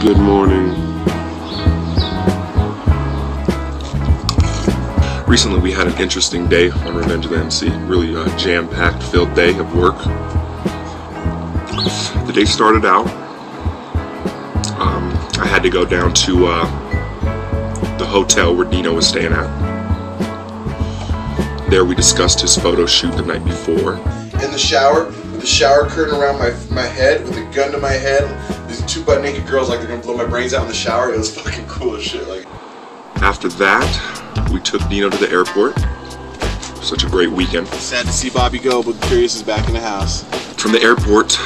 Good morning. Recently we had an interesting day on Revenge of the MC. Really jam-packed, filled day of work. The day started out, I had to go down to the hotel where Dino was staying at. There we discussed his photo shoot the night before. In the shower, with the shower curtain around my head, with a gun to my head, these two butt naked girls like they're gonna blow my brains out in the shower. It was fucking cool as shit. Like. After that, we took Dino to the airport. Such a great weekend. Sad to see Bobby go, but Curious is back in the house. From the airport,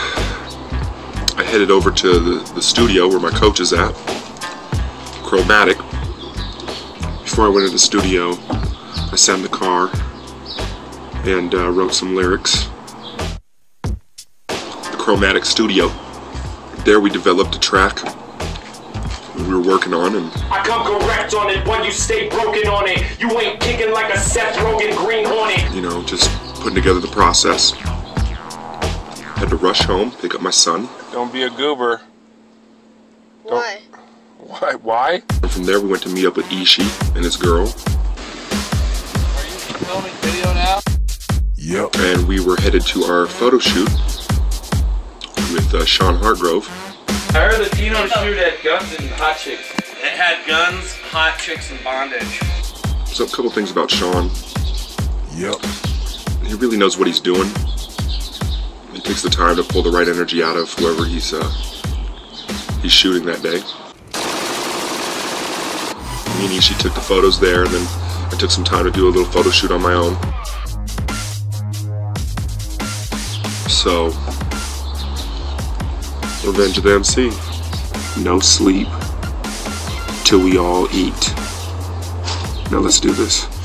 I headed over to the studio where my coach is at, Chromatic. Before I went to the studio, I sat in the car and wrote some lyrics. The Chromatic studio. There we developed a track we were working on, and I come correct on it when you stay broken on it. You ain't kicking like a Seth Rogen Green Hornet. You know, just putting together the process. Had to rush home, pick up my son. Don't be a goober. Why? Why? And from there we went to meet up with Ishii and his girl. Are you filming video now? Yep. And we were headed to our photo shoot with Sean Hartgrove. I heard that Dino shoot had guns and hot chicks. It had guns, hot chicks, and bondage. So a couple things about Sean. Yep. He really knows what he's doing. He takes the time to pull the right energy out of whoever he's shooting that day. Me and Ishii took the photos there, and then I took some time to do a little photo shoot on my own. So. Revenge of the MC. No sleep till we all eat. Now let's do this.